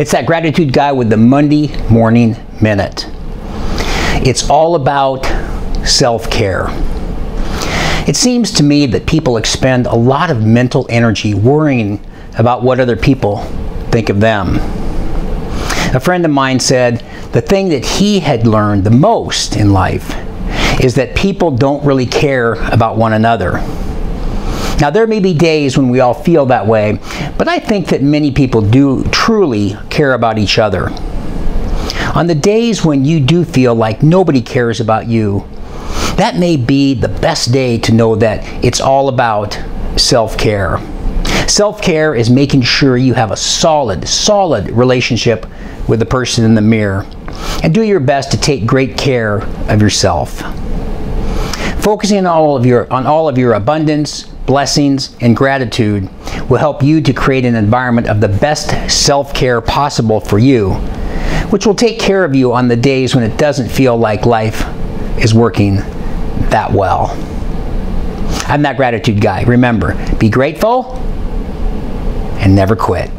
It's That Gratitude Guy with the Monday Morning Minute. It's all about self-care. It seems to me that people expend a lot of mental energy worrying about what other people think of them. A friend of mine said the thing that he had learned the most in life is that people don't really care about one another. Now, there may be days when we all feel that way, but I think that many people do truly care about each other. On the days when you do feel like nobody cares about you, that may be the best day to know that it's all about self-care. Self-care is making sure you have a solid relationship with the person in the mirror, and do your best to take great care of yourself. Focusing on all of your abundance, blessings, and gratitude will help you to create an environment of the best self-care possible for you, which will take care of you on the days when it doesn't feel like life is working that well. I'm That Gratitude Guy. Remember, be grateful and never quit.